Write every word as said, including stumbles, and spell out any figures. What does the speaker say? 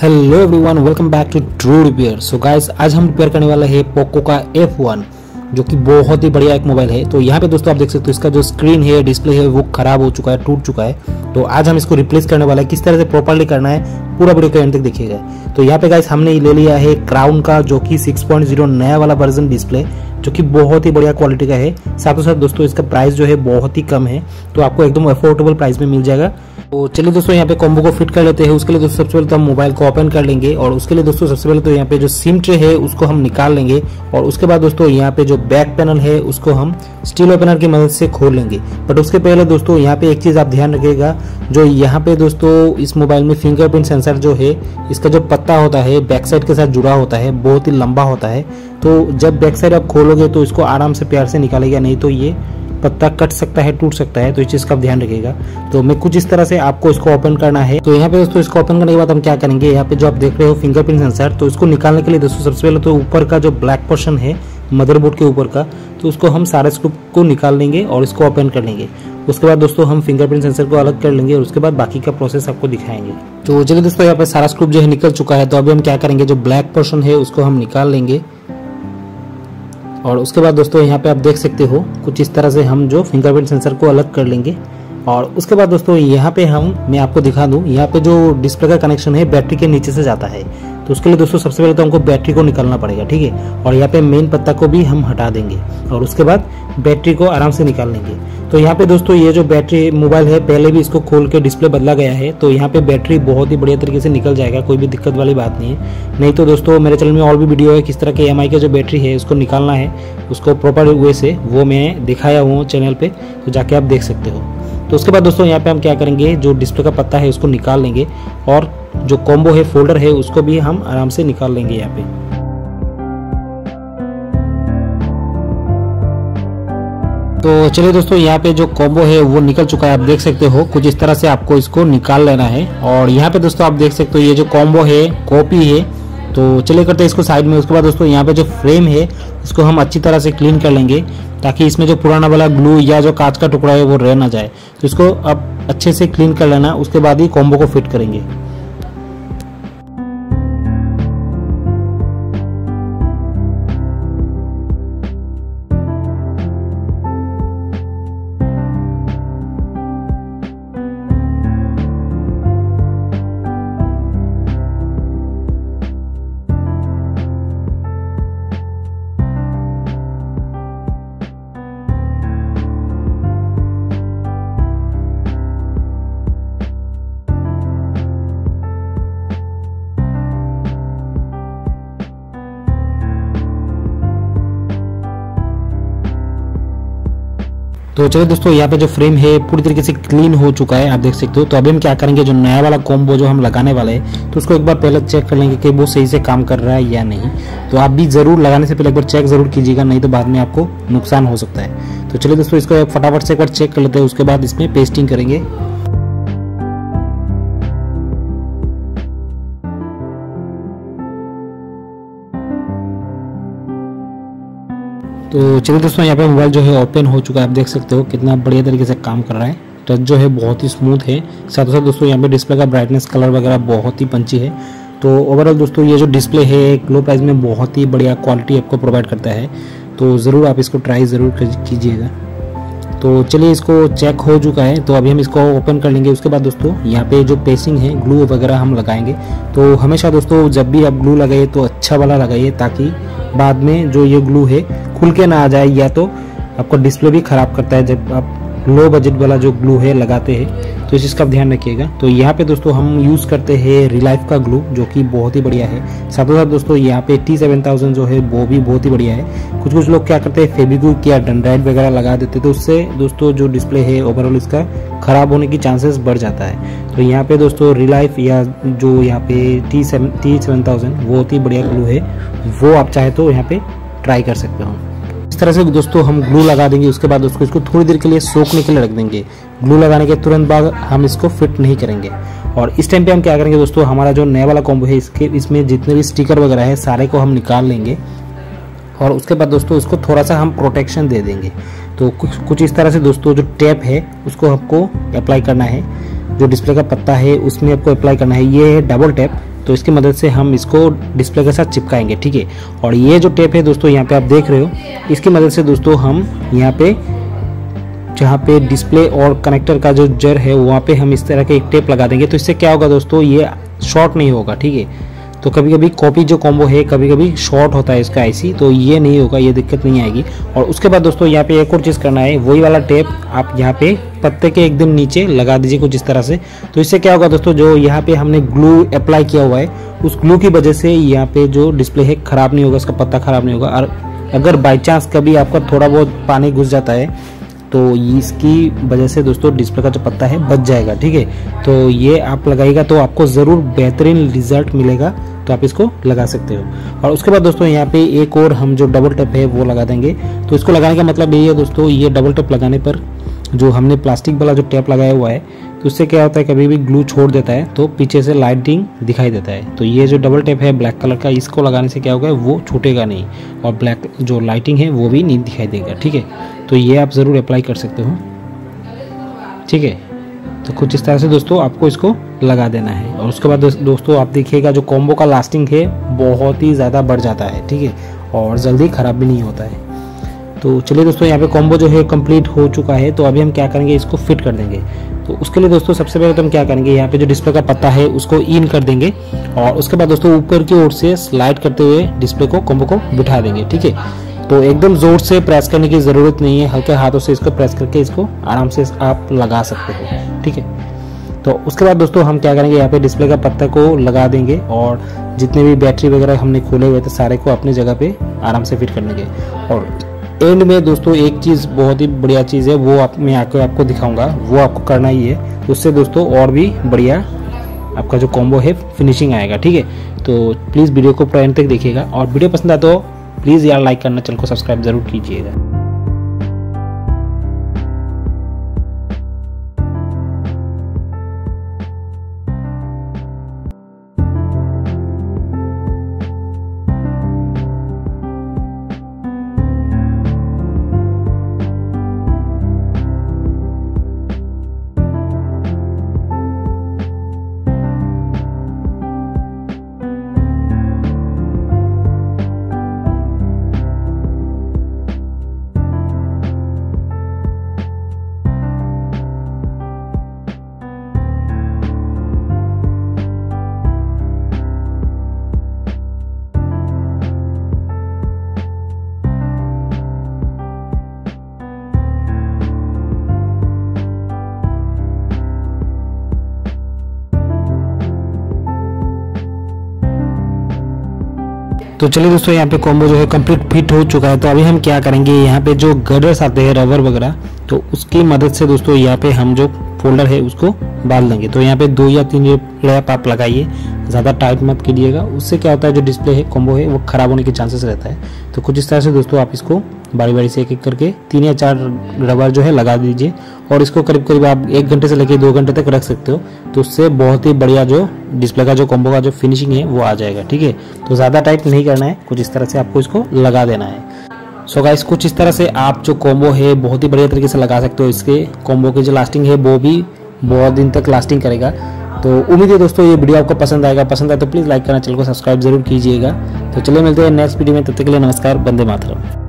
Hello everyone, welcome back to true repair. So guys, आज हम repair करने वाला है पोको का एफ वन, जो कि बहुत ही बढ़िया एक मोबाइल है। तो यहाँ पे दोस्तों आप देख सकते हो इसका जो स्क्रीन है, डिस्प्ले है, वो खराब हो चुका है, टूट चुका है। तो आज हम इसको रिप्लेस करने वाला है। किस तरह से प्रॉपर्ली करना है पूरा वीडियो के एंड तक देखिएगा। तो यहाँ पे गाइस हमने ले लिया है क्राउन का, जो कि सिक्स पॉइंट ज़ीरो नया वाला वर्जन डिस्प्ले, जो कि बहुत ही बढ़िया क्वालिटी का है। साथ ही साथ दोस्तों इसका प्राइस जो है बहुत ही कम है, तो आपको एकदम अफोर्डेबल प्राइस में मिल जाएगा। तो चलिए दोस्तों यहाँ पे कॉम्बो को फिट कर लेते हैं। उसके लिए दोस्तों सबसे पहले तो हम मोबाइल को ओपन कर लेंगे, और उसके लिए दोस्तों सबसे पहले तो यहाँ पे जो सिम ट्रे है उसको हम निकाल लेंगे, और उसके बाद दोस्तों यहाँ पे जो बैक पैनल है उसको हम स्टील ओपनर की मदद से खोल लेंगे। बट उसके पहले दोस्तों यहाँ पे एक चीज़ आप ध्यान रखिएगा, जो यहाँ पे दोस्तों इस मोबाइल में फिंगरप्रिंट सेंसर जो है, इसका जो पत्ता होता है बैक साइड के साथ जुड़ा होता है, बहुत ही लंबा होता है। तो जब बैक साइड आप खोलोगे तो इसको आराम से प्यार से निकालेगा, नहीं तो ये पत्ता कट सकता है, टूट सकता है। तो इस चीज़ का ध्यान रखिएगा। तो मैं कुछ इस तरह से आपको इसको ओपन करना है। तो यहाँ पे दोस्तों इसको ओपन करने के बाद हम क्या करेंगे, यहाँ पे जो आप देख रहे हो फिंगरप्रिंट सेंसर, तो इसको निकालने के लिए दोस्तों सबसे पहले तो ऊपर का जो ब्लैक पोर्शन है मदरबोर्ड के ऊपर का, तो उसको हम सारे स्क्रू को निकाल लेंगे और इसको ओपन कर लेंगे। उसके बाद दोस्तों हम फिंगरप्रिंट सेंसर को अलग कर लेंगे, और उसके बाद बाकी का प्रोसेस आपको दिखाएंगे। तो चलिए दोस्तों यहाँ पे सारा स्क्रू जो है निकल चुका है। तो अभी हम क्या करेंगे, जो ब्लैक पोर्शन है उसको हम निकाल लेंगे, और उसके बाद दोस्तों यहाँ पे आप देख सकते हो कुछ इस तरह से हम जो फिंगरप्रिंट सेंसर को अलग कर लेंगे। और उसके बाद दोस्तों यहाँ पे हम मैं आपको दिखा दूँ, यहाँ पे जो डिस्प्ले का कनेक्शन है बैटरी के नीचे से जाता है। तो उसके लिए दोस्तों सबसे पहले तो हमको बैटरी को निकालना पड़ेगा, ठीक है। और यहाँ पे मेन पत्ता को भी हम हटा देंगे, और उसके बाद बैटरी को आराम से निकाल लेंगे। तो यहाँ पे दोस्तों ये जो बैटरी मोबाइल है, पहले भी इसको खोल के डिस्प्ले बदला गया है, तो यहाँ पे बैटरी बहुत ही बढ़िया तरीके से निकल जाएगा, कोई भी दिक्कत वाली बात नहीं है। नहीं तो दोस्तों मेरे चैनल में और भी वीडियो है किस तरह के एम आई का जो बैटरी है उसको निकालना है, उसको प्रॉपर वे से, वो मैं दिखाया हूँ चैनल पर, तो जाके आप देख सकते हो। तो उसके बाद दोस्तों यहाँ पे हम क्या करेंगे, जो डिस्प्ले का पत्ता है उसको निकाल लेंगे, और जो कॉम्बो है फोल्डर है उसको भी हम आराम से निकाल लेंगे यहाँ पे। तो चलिए दोस्तों यहाँ पे जो कॉम्बो है वो निकल चुका है, आप देख सकते हो कुछ इस तरह से आपको इसको निकाल लेना है। और यहाँ पे दोस्तों आप देख सकते हो ये जो कॉम्बो है कॉपी है, तो चलिए करते हैं इसको साइड में। उसके बाद दोस्तों यहाँ पे जो फ्रेम है इसको हम अच्छी तरह से क्लीन कर लेंगे, ताकि इसमें जो पुराना वाला ग्लू या जो कांच का टुकड़ा है वो रह ना जाए। तो इसको अब अच्छे से क्लीन कर लेना, उसके बाद ही कॉम्बो को फिट करेंगे। तो चलिए दोस्तों यहाँ पे जो फ्रेम है पूरी तरीके से क्लीन हो चुका है, आप देख सकते हो। तो अभी हम क्या करेंगे, जो नया वाला कॉम्बो जो हम लगाने वाले हैं, तो उसको एक बार पहले चेक कर लेंगे कि वो सही से काम कर रहा है या नहीं। तो आप भी ज़रूर लगाने से पहले एक बार चेक ज़रूर कीजिएगा, नहीं तो बाद में आपको नुकसान हो सकता है। तो चलिए दोस्तों इसको फटाफट से एक बार चेक कर लेते हैं, उसके बाद इसमें पेस्टिंग करेंगे। तो चलिए दोस्तों यहाँ पे मोबाइल जो है ओपन हो चुका है, आप देख सकते हो कितना बढ़िया तरीके से काम कर रहा है। टच जो है बहुत ही स्मूथ है। साथ ही साथ दोस्तों यहाँ पे डिस्प्ले का ब्राइटनेस कलर वगैरह बहुत ही पंची है। तो ओवरऑल दोस्तों ये जो डिस्प्ले है एक लो प्राइस में बहुत ही बढ़िया क्वालिटी आपको प्रोवाइड करता है। तो ज़रूर आप इसको ट्राई ज़रूर कीजिएगा। तो चलिए इसको चेक हो चुका है, तो अभी हम इसको ओपन कर लेंगे। उसके बाद दोस्तों यहाँ पे जो पेस्टिंग है ग्लू वगैरह हम लगाएंगे। तो हमेशा दोस्तों जब भी आप ग्लू लगाइए तो अच्छा वाला लगाइए, ताकि बाद में जो ये ग्लू है खुल के ना आ जाए, या तो आपका डिस्प्ले भी ख़राब करता है जब आप लो बजट वाला जो ग्लू है लगाते हैं। तो इस चीज़ का ध्यान रखिएगा। तो यहाँ पे दोस्तों हम यूज़ करते हैं रिलाइफ का ग्लू, जो कि बहुत ही बढ़िया है। साथ ही साथ दोस्तों यहाँ पे टी सेवन थाउज़ेंड जो है वो भी बहुत ही बढ़िया है। कुछ कुछ लोग क्या करते हैं, फेविक्विक या डनड्राइड वगैरह लगा देते, तो उससे दोस्तों जो डिस्प्ले है ओवरऑल इसका ख़राब होने की चांसेस बढ़ जाता है। तो यहाँ पे दोस्तों रिलाइफ या जो यहाँ पे टी सेवन थाउज़ेंड बहुत ही बढ़िया ग्लू है, वो आप चाहे तो यहाँ पर ट्राई कर सकते हो। इस तरह से दोस्तों हम ग्लू लगा देंगे। उसके बाद दोस्तों इसको थोड़ी देर के लिए सोखने के लिए रख देंगे। ग्लू लगाने के तुरंत बाद हम इसको फिट नहीं करेंगे। और इस टाइम पे हम क्या करेंगे दोस्तों, हमारा जो नया वाला कॉम्बो है इसके इसमें जितने भी स्टिकर वगैरह है सारे को हम निकाल लेंगे, और उसके बाद दोस्तों इसको थोड़ा सा हम प्रोटेक्शन दे देंगे। तो कुछ कुछ इस तरह से दोस्तों जो टेप है उसको आपको अप्लाई करना है, जो डिस्प्ले का पत्ता है उसमें आपको अप्लाई करना है। ये है डबल टेप, तो इसकी मदद से हम इसको डिस्प्ले के साथ चिपकाएंगे, ठीक है। और ये जो टेप है दोस्तों यहाँ पे आप देख रहे हो, इसकी मदद से दोस्तों हम यहाँ पे जहाँ पे डिस्प्ले और कनेक्टर का जो जर है वहाँ पे हम इस तरह के एक टेप लगा देंगे। तो इससे क्या होगा दोस्तों, ये शॉर्ट नहीं होगा, ठीक है। तो कभी कभी कॉपी जो कॉम्बो है कभी कभी शॉर्ट होता है इसका आईसी, तो ये नहीं होगा, ये दिक्कत नहीं आएगी। और उसके बाद दोस्तों यहाँ पे एक और चीज़ करना है, वही वाला टेप आप यहाँ पे पत्ते के एकदम नीचे लगा दीजिए कुछ इस तरह से। तो इससे क्या होगा दोस्तों, जो यहाँ पे हमने ग्लू अप्लाई किया हुआ है उस ग्लू की वजह से यहाँ पे जो डिस्प्ले है ख़राब नहीं होगा, उसका पत्ता ख़राब नहीं होगा। और अगर बाई चांस कभी आपका थोड़ा बहुत पानी घुस जाता है तो इसकी वजह से दोस्तों डिस्प्ले का जो पत्ता है बच जाएगा, ठीक है। तो ये आप लगाइएगा तो आपको ज़रूर बेहतरीन रिजल्ट मिलेगा, तो आप इसको लगा सकते हो। और उसके बाद दोस्तों यहाँ पे एक और हम जो डबल टेप है वो लगा देंगे। तो इसको लगाने का मतलब यही है दोस्तों, ये डबल टेप लगाने पर जो हमने प्लास्टिक वाला जो टेप लगाया हुआ है तो उससे क्या होता है, कभी भी ग्लू छोड़ देता है तो पीछे से लाइटिंग दिखाई देता है। तो ये जो डबल टेप है ब्लैक कलर का, इसको लगाने से क्या होगा, वो छूटेगा नहीं और ब्लैक जो लाइटिंग है वो भी नहीं दिखाई देगा, ठीक है। तो ये आप ज़रूर अप्लाई कर सकते हो, ठीक है। तो कुछ इस तरह से दोस्तों आपको इसको लगा देना है। और उसके बाद दोस्तों आप देखिएगा जो कॉम्बो का लास्टिंग है बहुत ही ज़्यादा बढ़ जाता है, ठीक है, और जल्दी ख़राब भी नहीं होता है। तो चलिए दोस्तों यहाँ पे कॉम्बो जो है कंप्लीट हो चुका है। तो अभी हम क्या करेंगे, इसको फिट कर देंगे। तो उसके लिए दोस्तों सबसे पहले तो हम क्या करेंगे, यहाँ पे जो डिस्प्ले का पत्ता है उसको इन कर देंगे और उसके बाद दोस्तों ऊपर की ओर से स्लाइड करते हुए डिस्प्ले को कॉम्बो को बिठा देंगे, ठीक है। तो एकदम ज़ोर से प्रेस करने की ज़रूरत नहीं है, हल्के हाथों से इसको प्रेस करके इसको आराम से आप लगा सकते हो, ठीक है। तो उसके बाद दोस्तों हम क्या करेंगे, यहाँ पे डिस्प्ले का पत्ता को लगा देंगे और जितने भी बैटरी वगैरह हमने खोले हुए थे सारे को अपनी जगह पे आराम से फिट कर लेंगे। और एंड में दोस्तों एक चीज़ बहुत ही बढ़िया चीज़ है, वो आप मैं आकर आपको दिखाऊँगा, वो आपको करना ही है। उससे दोस्तों और भी बढ़िया आपका जो कॉम्बो है फिनिशिंग आएगा, ठीक है। तो प्लीज़ वीडियो को पूरा एंड तक देखिएगा और वीडियो पसंद आए तो प्लीज़ यार लाइक करना, चैनल को सब्सक्राइब जरूर कीजिएगा। तो चलिए दोस्तों यहाँ पे कॉम्बो जो है कंप्लीट फिट हो चुका है। तो अभी हम क्या करेंगे, यहाँ पे जो गर्डर्स आते हैं रबर वगैरह, तो उसकी मदद से दोस्तों यहाँ पे हम जो फोल्डर है उसको डाल देंगे। तो यहाँ पे दो या तीन लैप आप लगाइए, ज़्यादा टाइट मत कीजिएगा, उससे क्या होता है जो डिस्प्ले है कॉम्बो है वो ख़राब होने के चांसेस रहता है। तो कुछ इस तरह से दोस्तों आप इसको बारी बारी से एक एक करके तीन या चार रबर जो है लगा दीजिए और इसको करीब करीब आप एक घंटे से लेकर दो घंटे तक रख सकते हो। तो उससे बहुत ही बढ़िया जो डिस्प्ले का जो कॉम्बो का जो फिनिशिंग है वो आ जाएगा, ठीक है। तो ज़्यादा टाइट नहीं करना है, कुछ इस तरह से आपको इसको लगा देना है। सो गाइस कुछ इस तरह से आप जो कॉम्बो है बहुत ही बढ़िया तरीके से लगा सकते हो। इसके कॉम्बो की जो लास्टिंग है वो भी बहुत दिन तक लास्टिंग करेगा। तो उम्मीद है दोस्तों ये वीडियो आपको पसंद आएगा, पसंद आए तो प्लीज़ लाइक करना, चैनल को सब्सक्राइब जरूर कीजिएगा। तो चलिए मिलते हैं नेक्स्ट वीडियो में, तब तक के लिए नमस्कार, वंदे मातरम।